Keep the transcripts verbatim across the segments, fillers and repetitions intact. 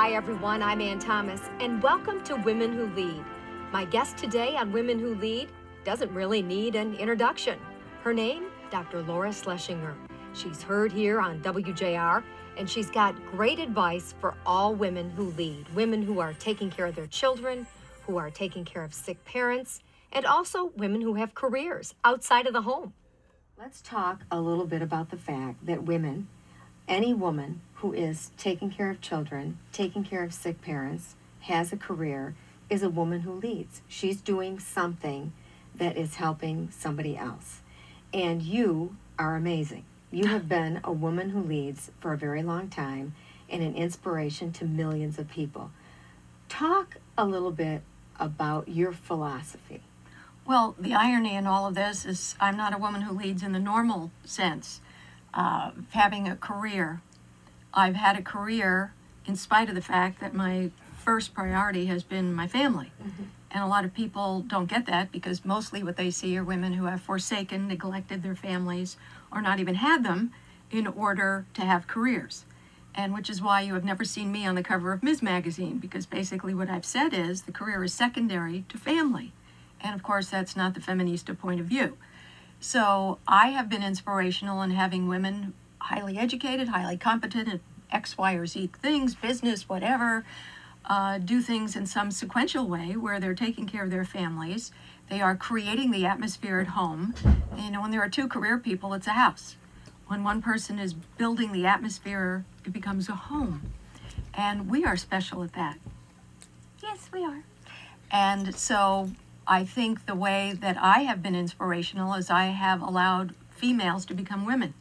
Hi everyone, I'm Ann Thomas, and welcome to Women Who Lead. My guest today on Women Who Lead doesn't really need an introduction. Her name, Doctor Laura Schlessinger. She's heard here on W J R, and she's got great advice for all women who lead, women who are taking care of their children, who are taking care of sick parents, and also women who have careers outside of the home. Let's talk a little bit about the fact that women, any woman who is taking care of children, taking care of sick parents, has a career, is a woman who leads. She's doing something that is helping somebody else. And you are amazing. You have been a woman who leads for a very long time and an inspiration to millions of people. Talk a little bit about your philosophy. Well, the irony in all of this is I'm not a woman who leads in the normal sense uh, of having a career. I've had a career in spite of the fact that my first priority has been my family. Mm-hmm. And a lot of people don't get that because mostly what they see are women who have forsaken, neglected their families, or not even had them in order to have careers. And which is why you have never seen me on the cover of Miz Magazine, because basically what I've said is the career is secondary to family. And of course, that's not the feminista point of view. So I have been inspirational in having women highly educated, highly competent at X, Y, or Z things, business, whatever, Uh, do things in some sequential way where they're taking care of their families. They are creating the atmosphere at home. And, you know, when there are two career people, it's a house. When one person is building the atmosphere, it becomes a home. And we are special at that. Yes, we are. And so I think the way that I have been inspirational is I have allowed females to become women.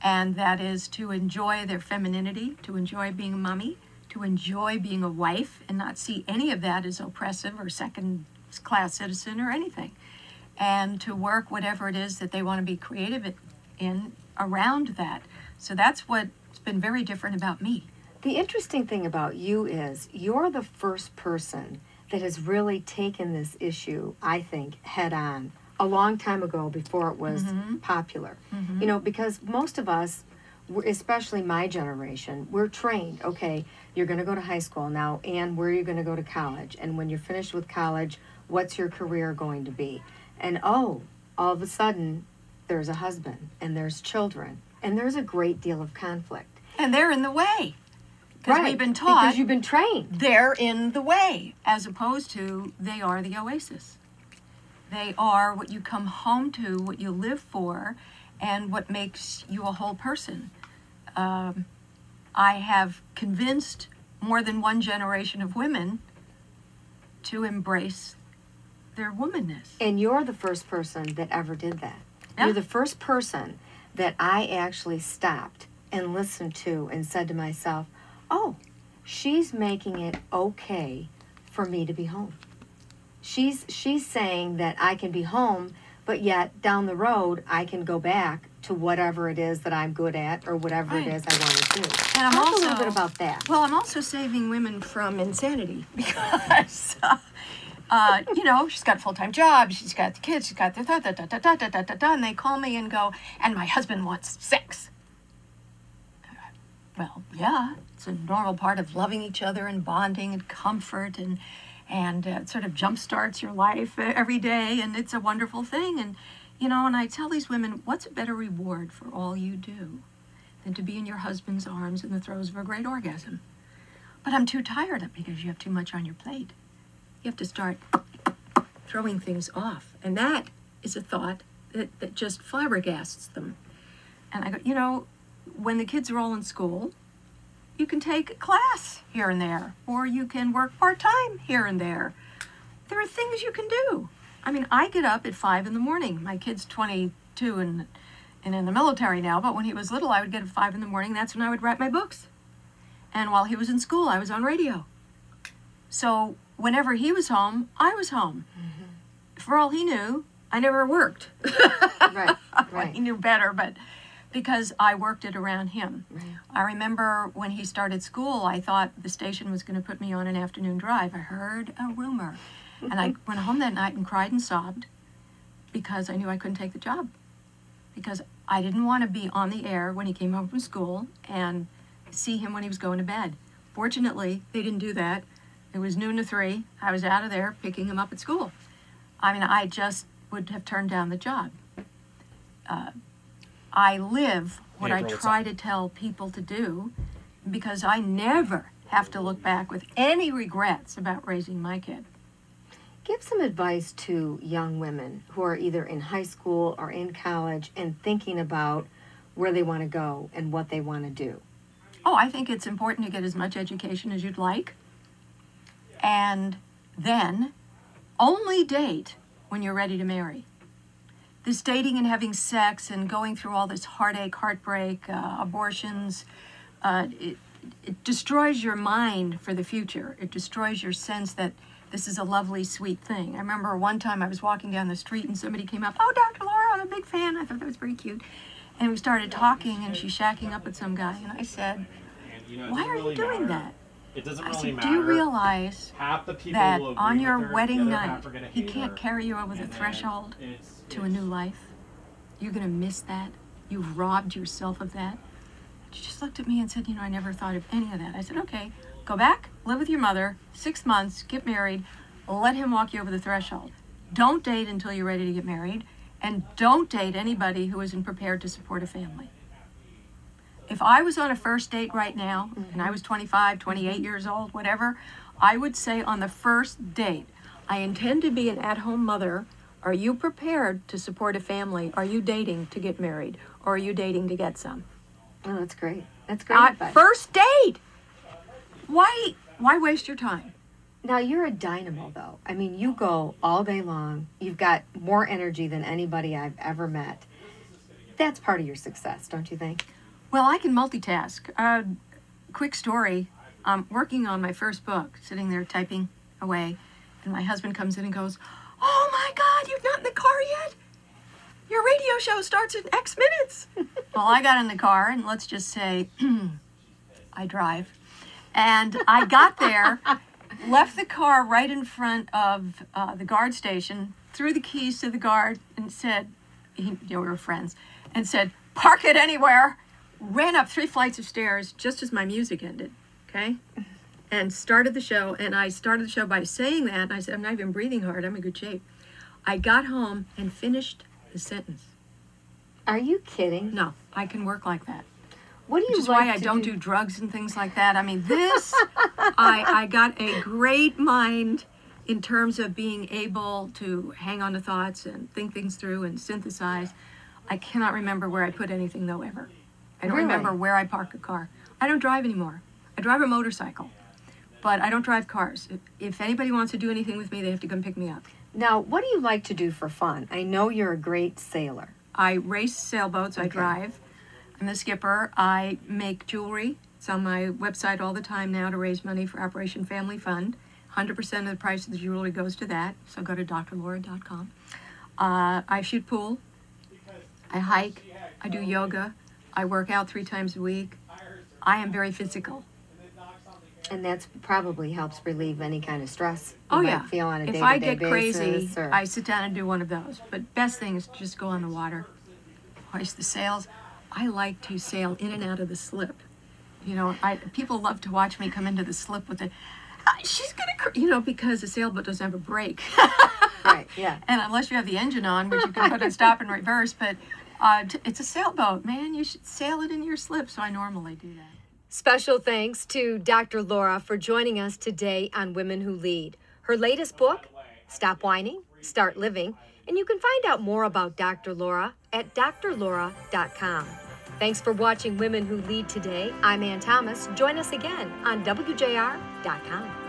And that is to enjoy their femininity, to enjoy being a mommy, to enjoy being a wife and not see any of that as oppressive or second-class citizen or anything, and to work whatever it is that they want to be creative in around that. So that's what's been very different about me. The interesting thing about you is you're the first person that has really taken this issue, I think, head-on a long time ago before it was mm-hmm. popular. Mm-hmm. You know, because most of us, especially my generation, we're trained, okay, you're going to go to high school now, and where are you going to go to college? And when you're finished with college, what's your career going to be? And oh, all of a sudden, there's a husband, and there's children, and there's a great deal of conflict. And they're in the way. Because right, we've been taught. Because you've been trained. They're in the way, as opposed to they are the oasis. They are what you come home to, what you live for, and what makes you a whole person. Um, I have convinced more than one generation of women to embrace their womanness. And you're the first person that ever did that. Yeah. You're the first person that I actually stopped and listened to and said to myself, oh, she's making it okay for me to be home. She's, she's saying that I can be home, but yet down the road, I can go back to whatever it is that I'm good at or whatever right. it is I want to do. And I'm Talk also, a little bit about that. Well, I'm also saving women from insanity because, uh, uh, you know, she's got a full-time job, she's got the kids, she's got the da-da-da-da-da-da-da-da-da, and they call me and go, and my husband wants sex. Well, yeah, it's a normal part of loving each other and bonding and comfort, and, and uh, it sort of jump-starts your life every day, and it's a wonderful thing. And you know, and I tell these women, what's a better reward for all you do than to be in your husband's arms in the throes of a great orgasm? But I'm too tired of it because you have too much on your plate. You have to start throwing things off. And that is a thought that, that just flabbergasts them. And I go, you know, when the kids are all in school, you can take a class here and there, or you can work part-time here and there. There are things you can do. I mean, I get up at five in the morning. My kid's twenty-two and, and in the military now, but when he was little, I would get up at five in the morning. That's when I would write my books. And while he was in school, I was on radio. So whenever he was home, I was home. Mm-hmm. For all he knew, I never worked. Right, right. He knew better, but because I worked it around him. Right. I remember when he started school, I thought the station was going to put me on an afternoon drive. I heard a rumor. And I went home that night and cried and sobbed because I knew I couldn't take the job. Because I didn't want to be on the air when he came home from school and see him when he was going to bed. Fortunately, they didn't do that. It was noon to three. I was out of there picking him up at school. I mean, I just would have turned down the job. Uh, I live what I try to tell people to do because I never have to look back with any regrets about raising my kid. Give some advice to young women who are either in high school or in college and thinking about where they want to go and what they want to do. Oh, I think it's important to get as much education as you'd like. And then only date when you're ready to marry. This dating and having sex and going through all this heartache, heartbreak, uh, abortions, uh, it, it destroys your mind for the future. It destroys your sense that this is a lovely, sweet thing. I remember one time I was walking down the street and somebody came up, "Oh, Doctor Laura, I'm a big fan." I thought that was very cute. And we started talking and she's shacking up with some guy. And I said, "Why are you doing that?" It doesn't really I said, matter. Do you realize half the people that on your wedding night, he can't carry you over the threshold it's, to it's, a new life? You're going to miss that. You've robbed yourself of that. She just looked at me and said, "You know, I never thought of any of that." I said, "Okay, go back, live with your mother, six months, get married, let him walk you over the threshold. Don't date until you're ready to get married, and don't date anybody who isn't prepared to support a family." If I was on a first date right now, and I was twenty-five, twenty-eight years old, whatever, I would say on the first date, "I intend to be an at-home mother. Are you prepared to support a family? Are you dating to get married? Or are you dating to get some?" Oh, that's great. That's great. Not first date! Why, why waste your time? Now, you're a dynamo, though. I mean, you go all day long. You've got more energy than anybody I've ever met. That's part of your success, don't you think? Well, I can multitask. Uh, quick story. I'm working on my first book, sitting there typing away, and my husband comes in and goes, "Oh my God, you're not in the car yet? Your radio show starts in X minutes." Well, I got in the car, and let's just say I drive. And I got there, left the car right in front of uh, the guard station, threw the keys to the guard, and said, he, you know, we were friends, and said, "Park it anywhere." Ran up three flights of stairs just as my music ended, okay? And started the show, and I started the show by saying that, and I said, "I'm not even breathing hard, I'm in good shape." I got home and finished the sentence. Are you kidding? No, I can work like that. What do you Which is like why I don't do? do drugs and things like that. I mean, this, I, I got a great mind in terms of being able to hang on to thoughts and think things through and synthesize. I cannot remember where I put anything, though, ever. I don't really? remember where I park a car. I don't drive anymore. I drive a motorcycle, but I don't drive cars. If, if anybody wants to do anything with me, they have to come pick me up. Now, what do you like to do for fun? I know you're a great sailor. I race sailboats. Okay. I drive. I'm the skipper. I make jewelry. It's on my website all the time now to raise money for Operation Family Fund. one hundred percent of the price of the jewelry goes to that, so go to D R laura dot com. Uh, I shoot pool. I hike. I do yoga. I work out three times a week. I am very physical. And that's probably helps relieve any kind of stress you oh, might yeah. feel on a day-to-day basis. If I get crazy, or... I sit down and do one of those. But best thing is just go on the water, hoist the sails. I like to sail in and out of the slip. You know, I people love to watch me come into the slip with it. Uh, she's going to, cr you know, because a sailboat doesn't have a brake. Right, yeah. And unless you have the engine on, which you can put in stop and reverse, but... Uh, it's a sailboat, man. You should sail it in your slip, so I normally do that. Special thanks to Doctor Laura for joining us today on Women Who Lead. Her latest book, Stop Whining, Start Living, and you can find out more about Doctor Laura at D R laura dot com. Thanks for watching Women Who Lead today. I'm Ann Thomas. Join us again on W J R dot com.